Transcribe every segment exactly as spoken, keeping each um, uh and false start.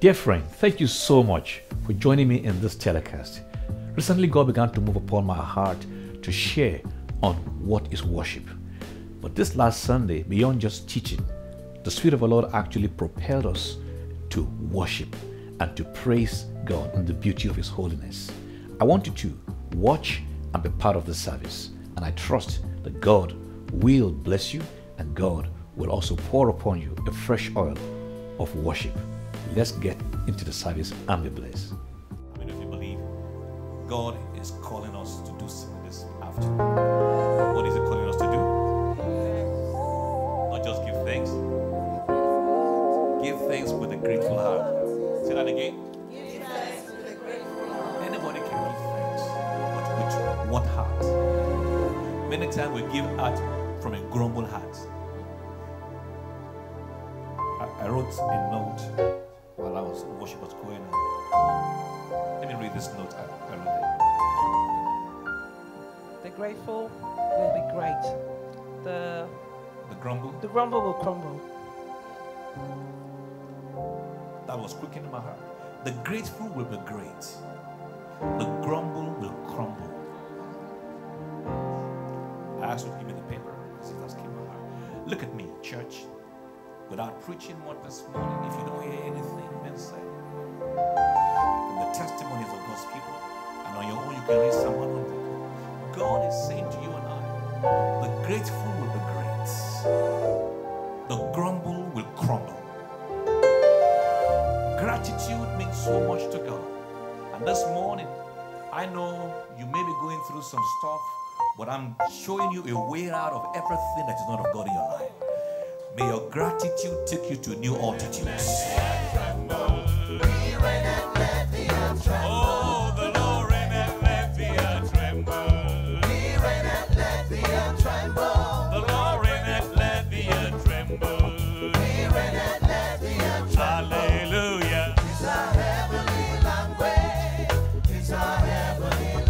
Dear friend, thank you so much for joining me in this telecast. Recently, God began to move upon my heart to share on what is worship. But this last Sunday, beyond just teaching, the Spirit of the Lord actually propelled us to worship and to praise God in the beauty of His holiness. I want you to watch and be part of the service. And I trust that God will bless you and God will also pour upon you a fresh oil of worship. Let's get into the service and be blessed. How many of you believe God is calling us to do something this afternoon? What is He calling us to do? Not just give thanks. Give thanks with a grateful heart. Say that again. Give thanks with a grateful heart. Anybody can give thanks, but with what heart? Many times we give out from a grumble heart. I, I wrote a note while I was worship was going on. Let me read this note I, I wrote there. The grateful will be great. The the grumble. The grumble will crumble. That was quick in my heart. The grateful will be great. The grumble will crumble. I asked you to give me the paper because it just came in my heart. Look at me, church. Without preaching one this morning, if you don't hear anything men say, from the testimonies of God's people, and on your own you can read Psalm one hundred. God is saying to you and I, the grateful will be great, the grumble will crumble. Gratitude means so much to God. And this morning, I know you may be going through some stuff, but I'm showing you a way out of everything that is not of God in your life. May your gratitude take you to new altitudes. Oh, the Lord reigneth, let the earth tremble. He reigneth, let the earth tremble. The Lord reigneth, let the earth tremble. He reigneth, let the earth tremble. Hallelujah. It's our heavenly language. It's our heavenly language.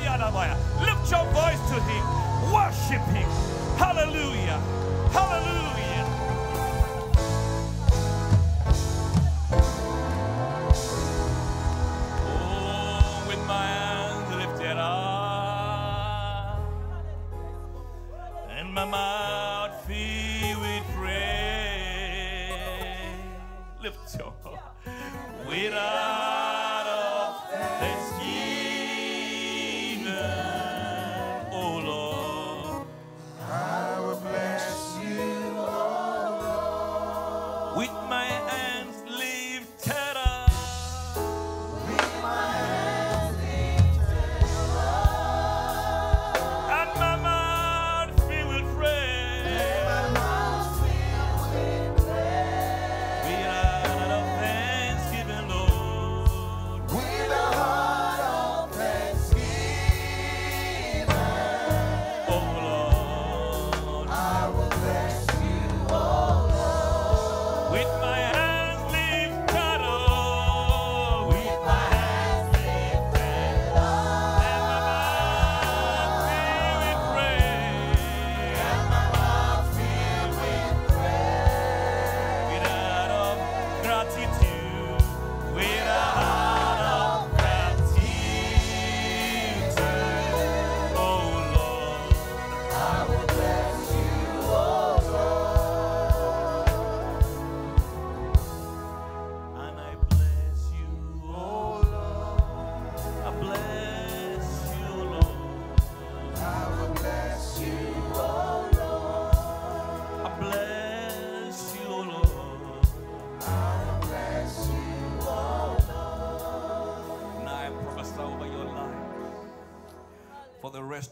Hallelujah. Lift your voice to Him. Worship Him. Hallelujah. Hallelujah. Oh, with my hands lifted up and my mouth filled with praise. Lift your voice. Without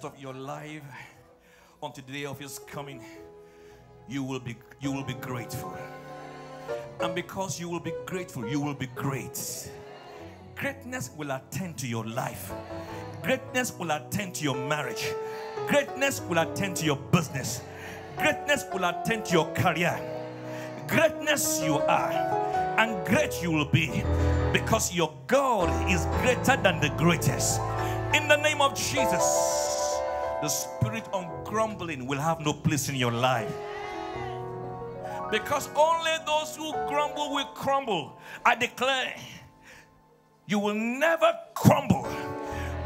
rest of your life until the day of his coming, you will be you will be grateful. And because you will be grateful, you will be great. Greatness will attend to your life. Greatness will attend to your marriage. Greatness will attend to your business. Greatness will attend to your career. Greatness you are, and great you will be, because your God is greater than the greatest. In the name of Jesus, the spirit of grumbling will have no place in your life. Because only those who grumble will crumble. I declare, you will never crumble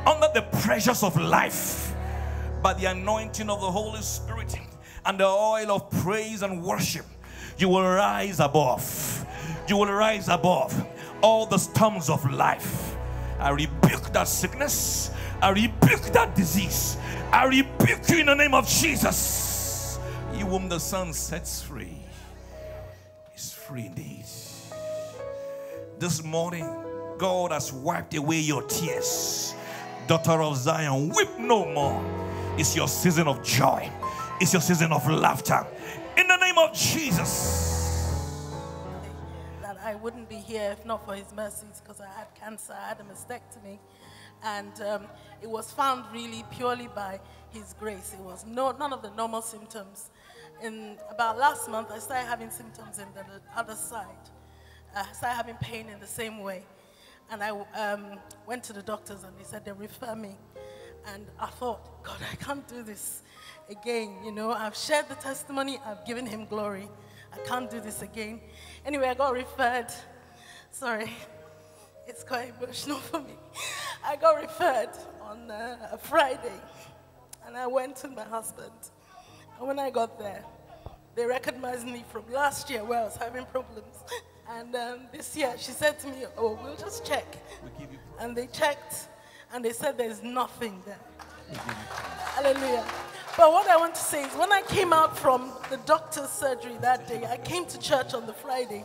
under the pressures of life. By the anointing of the Holy Spirit and the oil of praise and worship, you will rise above. You will rise above all the storms of life. I rebuke that sickness. I rebuke that disease. I rebuke you in the name of Jesus. You whom the Son sets free is free indeed. This morning, God has wiped away your tears. Daughter of Zion, weep no more. It's your season of joy. It's your season of laughter. In the name of Jesus. That I wouldn't be here if not for his mercies, because I had cancer, I had a mastectomy. And um, it was found really purely by his grace. It was no, none of the normal symptoms. In about last month, I started having symptoms in the other side. I started having pain in the same way. And I um, went to the doctors and they said they refer me. And I thought, God, I can't do this again. You know, I've shared the testimony. I've given him glory. I can't do this again. Anyway, I got referred. Sorry, it's quite emotional for me. I got referred on uh, a Friday. And I went to my husband. And when I got there, they recognized me from last year where I was having problems. And um, this year, she said to me, oh, we'll just check. We'll give you and they checked, and they said there's nothing there. We'll Hallelujah. But what I want to say is, when I came out from the doctor's surgery that day, I came to church on the Friday,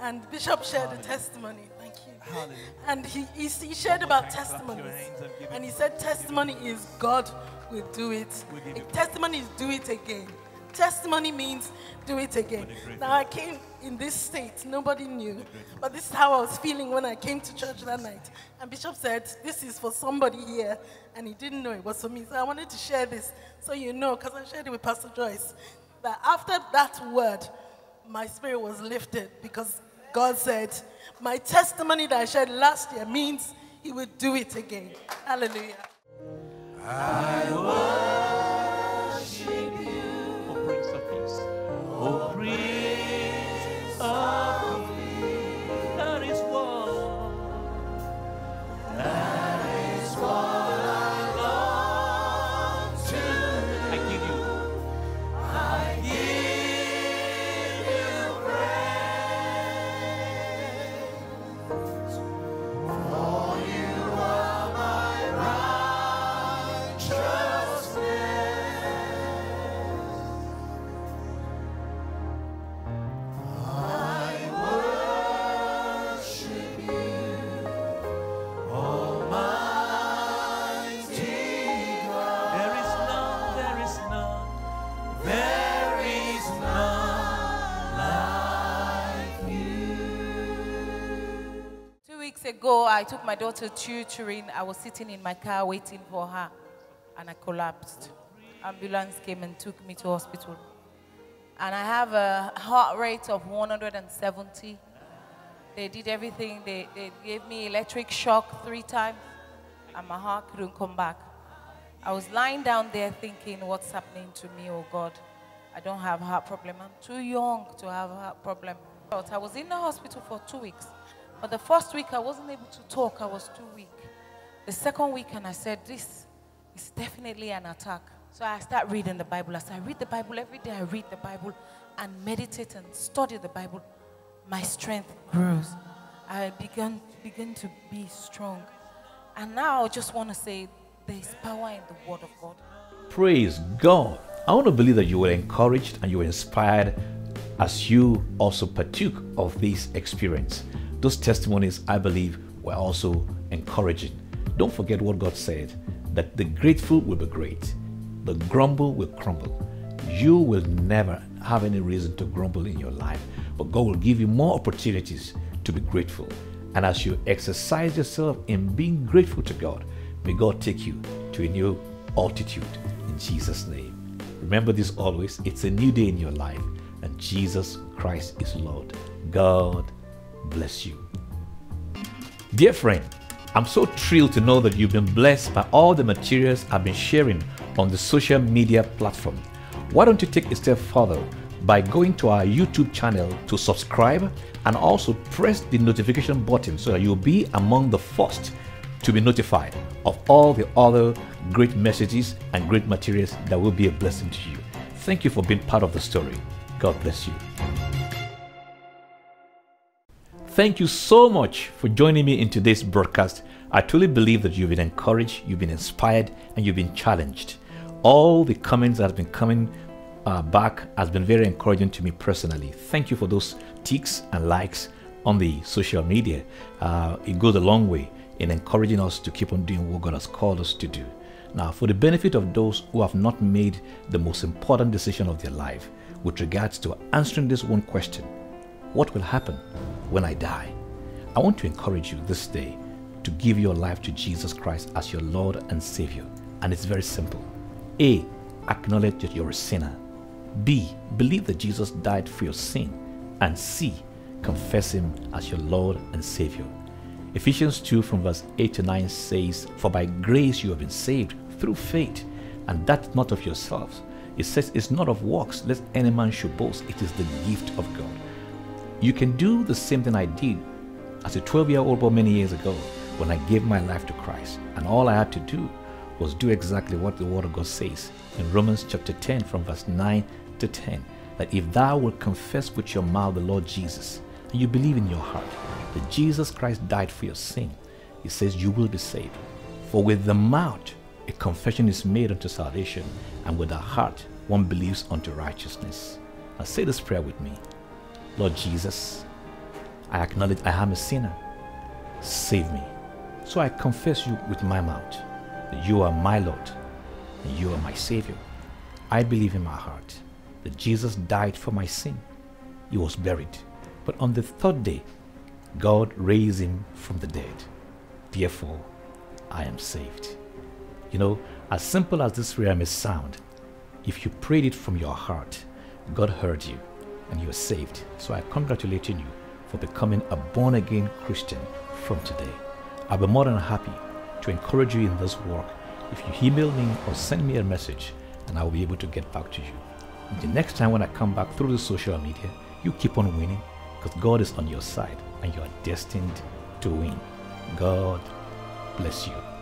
and Bishop shared Hallelujah. a testimony. Thank you. Hallelujah. And he, he, he shared One about testimonies. And, and he said, testimony is God will do it. We'll testimony is do it again. Testimony means do it again. Now I came in this state, nobody knew, but this is how I was feeling when I came to church that night. And Bishop said, this is for somebody here, and he didn't know it was for me. So I wanted to share this so you know, because I shared it with Pastor Joyce, that after that word, my spirit was lifted, because God said, my testimony that I shared last year means he will do it again. Hallelujah. I worship you. Oh, Prince of Peace, that is what, that is what I long to do. I give you, I give you praise, for you are my righteousness. Ago, I took my daughter to Turin. I was sitting in my car waiting for her, and I collapsed. Ambulance came and took me to hospital. And I have a heart rate of one hundred seventy. They did everything. They, they gave me electric shock three times, and my heart couldn't come back. I was lying down there thinking, what's happening to me? Oh, God, I don't have a heart problem. I'm too young to have a heart problem. But I was in the hospital for two weeks. But the first week, I wasn't able to talk. I was too weak. The second week, and I said, this is definitely an attack. So I start reading the Bible. As I read the Bible, every day I read the Bible and meditate and study the Bible, my strength grows. I began, began to be strong. And now I just want to say, there is power in the Word of God. Praise God. I want to believe that you were encouraged and you were inspired as you also partook of this experience. Those testimonies, I believe, were also encouraging. Don't forget what God said. that the grateful will be great, the grumble will crumble. You will never have any reason to grumble in your life, but God will give you more opportunities to be grateful. And as you exercise yourself in being grateful to God, may God take you to a new altitude in Jesus' name. Remember this always, it's a new day in your life, and Jesus Christ is Lord. God bless you. Dear friend, I'm so thrilled to know that you've been blessed by all the materials I've been sharing on the social media platform. Why don't you take a step further by going to our YouTube channel to subscribe and also press the notification button so that you'll be among the first to be notified of all the other great messages and great materials that will be a blessing to you. Thank you for being part of the story. God bless you. Thank you so much for joining me in today's broadcast. I truly believe that you've been encouraged, you've been inspired, and you've been challenged. All the comments that have been coming Uh, back has been very encouraging to me personally. Thank you for those ticks and likes on the social media. Uh, it goes a long way in encouraging us to keep on doing what God has called us to do. Now, for the benefit of those who have not made the most important decision of their life with regards to answering this one question, what will happen when I die? I want to encourage you this day to give your life to Jesus Christ as your Lord and Savior. And it's very simple. A, acknowledge that you're a sinner. B, believe that Jesus died for your sin. And C, confess him as your Lord and Savior. Ephesians two from verse eight to nine says, "For by grace you have been saved through faith, and that not of yourselves." It says it's not of works, lest any man should boast. It is the gift of God. You can do the same thing I did as a twelve-year-old boy many years ago when I gave my life to Christ. And all I had to do was do exactly what the Word of God says in Romans chapter ten from verse nine to ten, that if thou wilt confess with your mouth the Lord Jesus and you believe in your heart that Jesus Christ died for your sin, he says you will be saved. For with the mouth a confession is made unto salvation, and with the heart one believes unto righteousness. Now say this prayer with me. Lord Jesus, I acknowledge I am a sinner. Save me. So I confess you with my mouth. You are my Lord, and you are my Savior. I believe in my heart that Jesus died for my sin. He was buried, but on the third day, God raised him from the dead. Therefore, I am saved. You know, as simple as this prayer may sound, if you prayed it from your heart, God heard you and you are saved. So I congratulate you for becoming a born-again Christian from today. I'll be more than happy to encourage you in this work if you email me or send me a message, and I will be able to get back to you. And the next time when I come back through the social media, you keep on winning, because God is on your side and you are destined to win. God bless you.